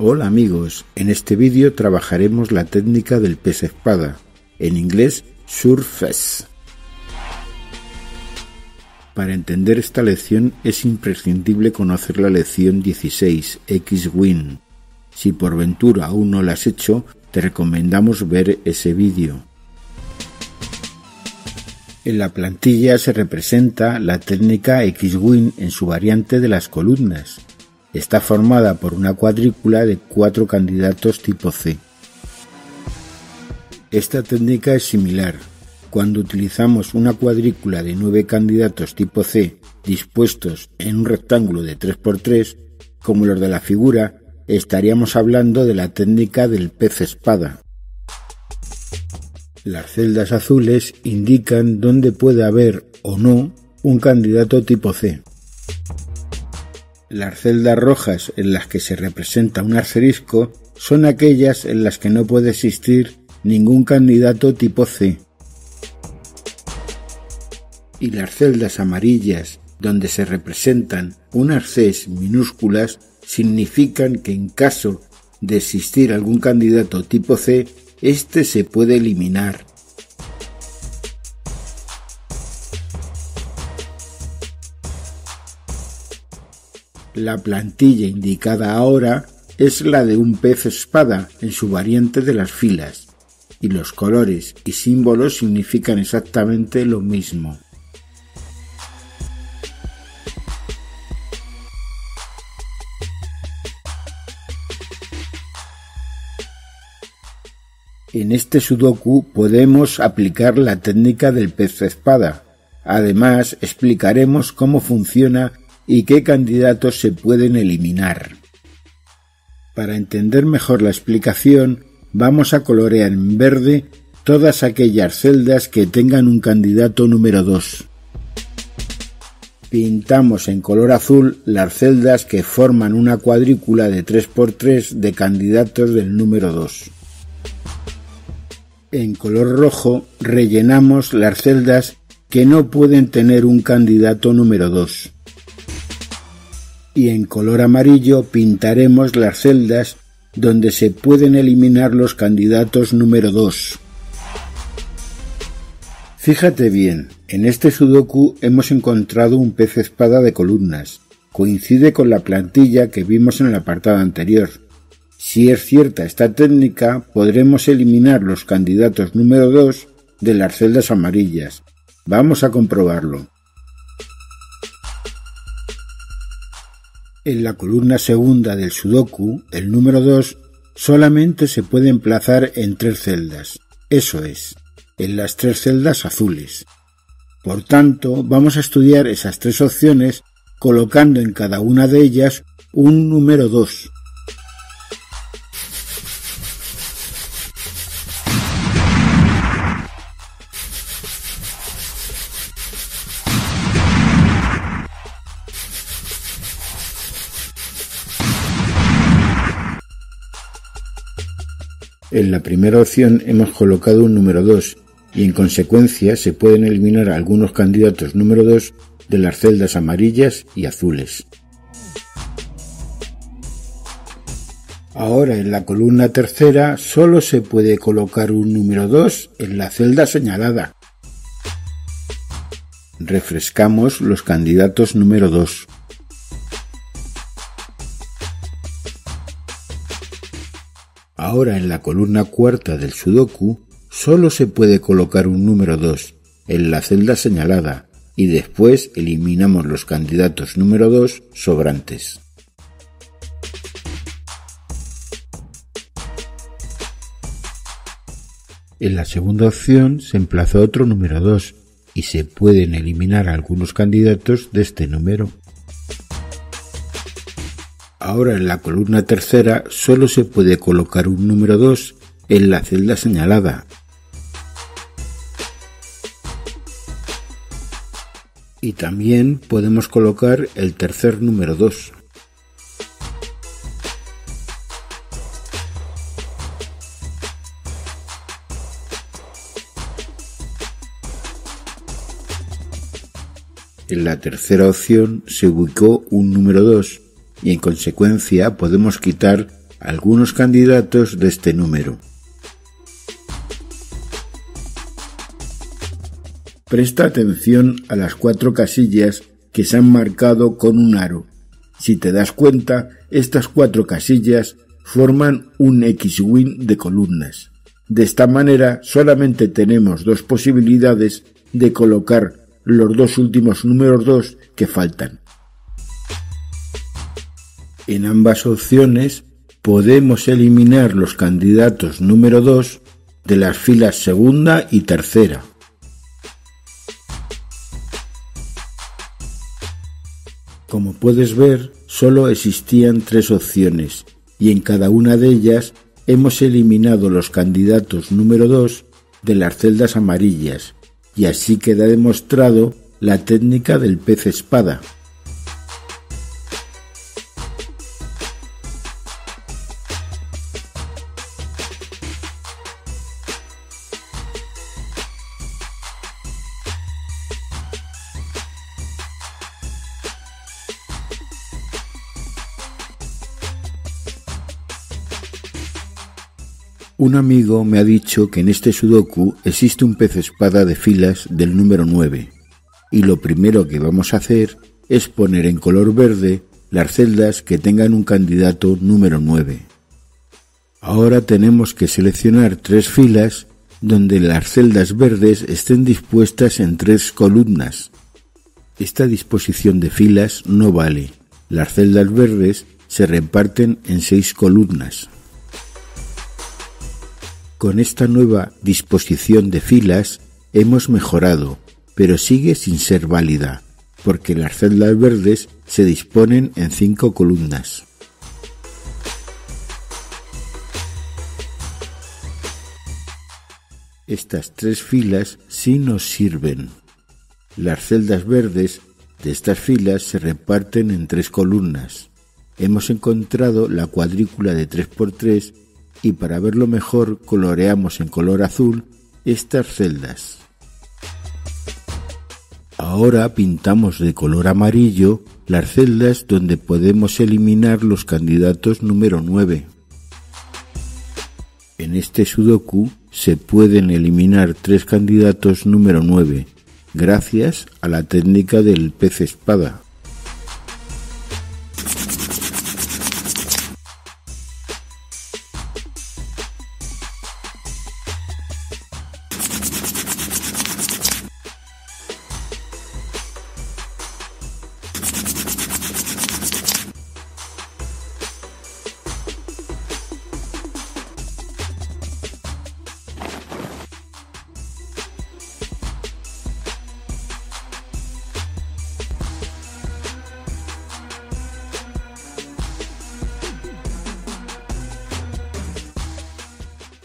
Hola amigos, en este vídeo trabajaremos la técnica del pez espada, en inglés surface. Para entender esta lección es imprescindible conocer la lección 16, X-Wing. Si por ventura aún no la has hecho, te recomendamos ver ese vídeo. En la plantilla se representa la técnica X-Wing en su variante de las columnas. Está formada por una cuadrícula de 4 candidatos tipo C. Esta técnica es similar. Cuando utilizamos una cuadrícula de 9 candidatos tipo C dispuestos en un rectángulo de 3×3, como los de la figura, estaríamos hablando de la técnica del pez espada. Las celdas azules indican dónde puede haber o no un candidato tipo C. Las celdas rojas en las que se representa un asterisco son aquellas en las que no puede existir ningún candidato tipo C. Y las celdas amarillas donde se representan unas Cs minúsculas significan que en caso de existir algún candidato tipo C, este se puede eliminar. La plantilla indicada ahora es la de un pez espada en su variante de las filas, y los colores y símbolos significan exactamente lo mismo. En este sudoku podemos aplicar la técnica del pez espada. Además, explicaremos cómo funciona y qué candidatos se pueden eliminar. Para entender mejor la explicación, vamos a colorear en verde todas aquellas celdas que tengan un candidato número 2. Pintamos en color azul las celdas que forman una cuadrícula de 3×3 de candidatos del número 2. En color rojo rellenamos las celdas que no pueden tener un candidato número 2. Y en color amarillo pintaremos las celdas donde se pueden eliminar los candidatos número 2. Fíjate bien, en este sudoku hemos encontrado un pez espada de columnas. Coincide con la plantilla que vimos en el apartado anterior. Si es cierta esta técnica, podremos eliminar los candidatos número 2 de las celdas amarillas. Vamos a comprobarlo. En la columna segunda del sudoku, el número 2, solamente se puede emplazar en 3 celdas, eso es, en las 3 celdas azules. Por tanto, vamos a estudiar esas 3 opciones colocando en cada una de ellas un número 2. En la primera opción hemos colocado un número 2 y en consecuencia se pueden eliminar algunos candidatos número 2 de las celdas amarillas y azules. Ahora en la columna tercera solo se puede colocar un número 2 en la celda señalada. Refrescamos los candidatos número 2. Ahora en la columna cuarta del sudoku solo se puede colocar un número 2 en la celda señalada y después eliminamos los candidatos número 2 sobrantes. En la segunda opción se emplaza otro número 2 y se pueden eliminar algunos candidatos de este número. Ahora en la columna tercera solo se puede colocar un número 2 en la celda señalada. Y también podemos colocar el tercer número 2. En la tercera opción se ubicó un número 2. Y en consecuencia podemos quitar algunos candidatos de este número. Presta atención a las 4 casillas que se han marcado con un aro. Si te das cuenta, estas 4 casillas forman un X-Wing de columnas. De esta manera solamente tenemos 2 posibilidades de colocar los 2 últimos números 2 que faltan. En ambas opciones podemos eliminar los candidatos número 2 de las filas segunda y tercera. Como puedes ver, solo existían 3 opciones y en cada una de ellas hemos eliminado los candidatos número 2 de las celdas amarillas, y así queda demostrado la técnica del pez espada. Un amigo me ha dicho que en este sudoku existe un pez espada de filas del número 9, y lo primero que vamos a hacer es poner en color verde las celdas que tengan un candidato número 9. Ahora tenemos que seleccionar 3 filas donde las celdas verdes estén dispuestas en 3 columnas. Esta disposición de filas no vale. Las celdas verdes se reparten en 6 columnas. Con esta nueva disposición de filas hemos mejorado, pero sigue sin ser válida, porque las celdas verdes se disponen en 5 columnas. Estas 3 filas sí nos sirven. Las celdas verdes de estas filas se reparten en 3 columnas. Hemos encontrado la cuadrícula de 3×3 y para verlo mejor coloreamos en color azul estas celdas. Ahora pintamos de color amarillo las celdas donde podemos eliminar los candidatos número 9. En este sudoku se pueden eliminar 3 candidatos número 9 gracias a la técnica del pez espada.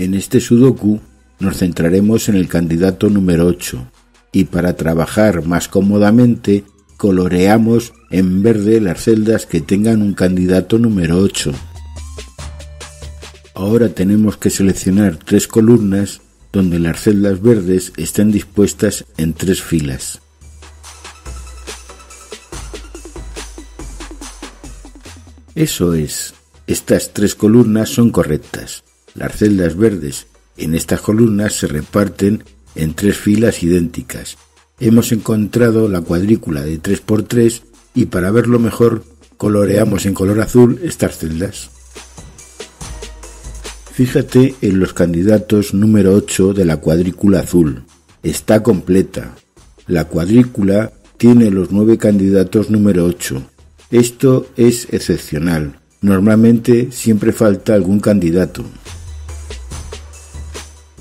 En este sudoku nos centraremos en el candidato número 8 y para trabajar más cómodamente coloreamos en verde las celdas que tengan un candidato número 8. Ahora tenemos que seleccionar 3 columnas donde las celdas verdes estén dispuestas en 3 filas. Eso es, estas 3 columnas son correctas. Las celdas verdes en estas columnas se reparten en 3 filas idénticas. Hemos encontrado la cuadrícula de 3×3 y para verlo mejor coloreamos en color azul estas celdas. Fíjate en los candidatos número 8 de la cuadrícula azul. Está completa. La cuadrícula tiene los 9 candidatos número 8. Esto es excepcional. Normalmente siempre falta algún candidato.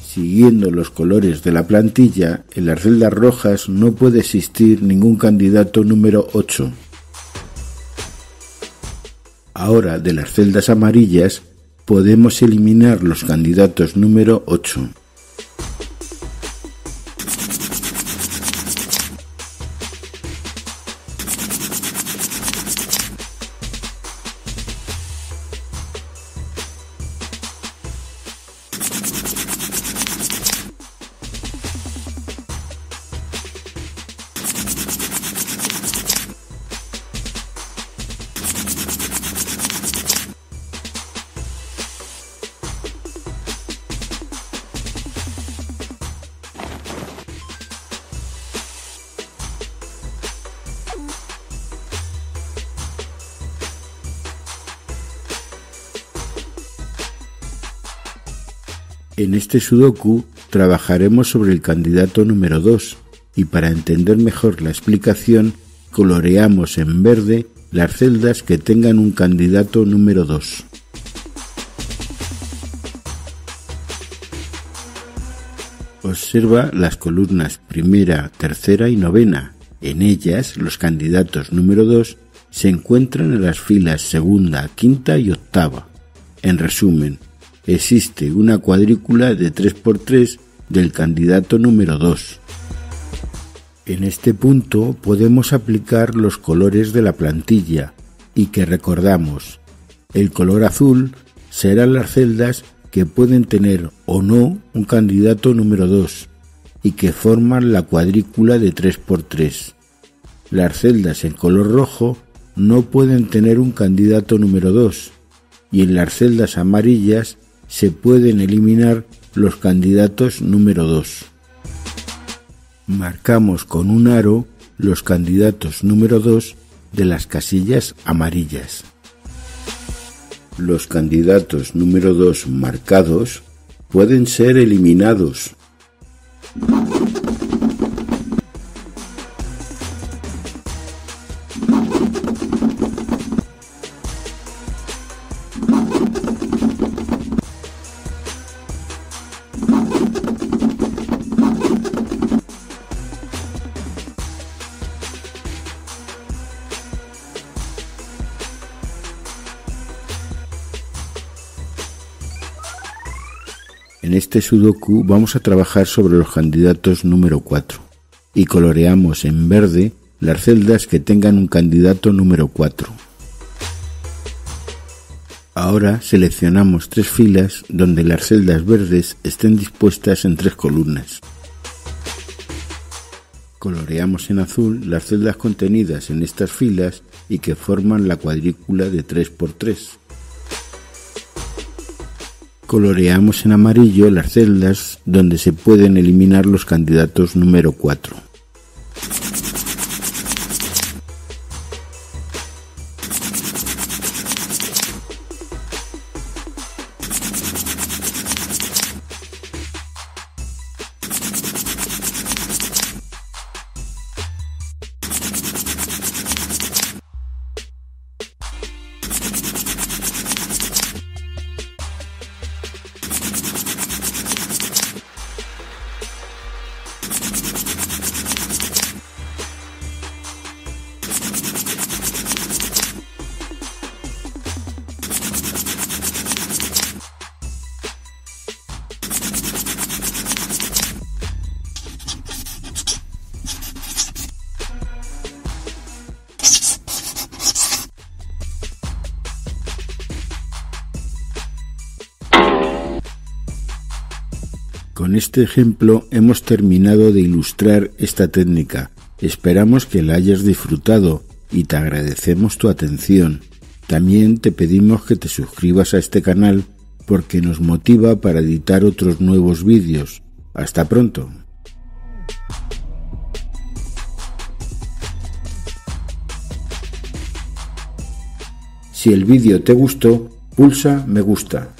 Siguiendo los colores de la plantilla, en las celdas rojas no puede existir ningún candidato número 8. Ahora, de las celdas amarillas, podemos eliminar los candidatos número 8. En este sudoku trabajaremos sobre el candidato número 2 y para entender mejor la explicación coloreamos en verde las celdas que tengan un candidato número 2. Observa las columnas primera, tercera y novena. En ellas, los candidatos número 2 se encuentran en las filas segunda, quinta y octava. En resumen, existe una cuadrícula de 3×3 del candidato número 2. En este punto podemos aplicar los colores de la plantilla y que recordamos. El color azul serán las celdas que pueden tener o no un candidato número 2 y que forman la cuadrícula de 3×3. Las celdas en color rojo no pueden tener un candidato número 2 y en las celdas amarillas se pueden eliminar los candidatos número 2. Marcamos con un aro los candidatos número 2 de las casillas amarillas. Los candidatos número 2 marcados pueden ser eliminados. En este sudoku vamos a trabajar sobre los candidatos número 4 y coloreamos en verde las celdas que tengan un candidato número 4. Ahora seleccionamos 3 filas donde las celdas verdes estén dispuestas en 3 columnas. Coloreamos en azul las celdas contenidas en estas filas y que forman la cuadrícula de 3×3. Coloreamos en amarillo las celdas donde se pueden eliminar los candidatos número 4. Con este ejemplo hemos terminado de ilustrar esta técnica. Esperamos que la hayas disfrutado y te agradecemos tu atención. También te pedimos que te suscribas a este canal porque nos motiva para editar otros nuevos vídeos. Hasta pronto. Si el vídeo te gustó, pulsa me gusta.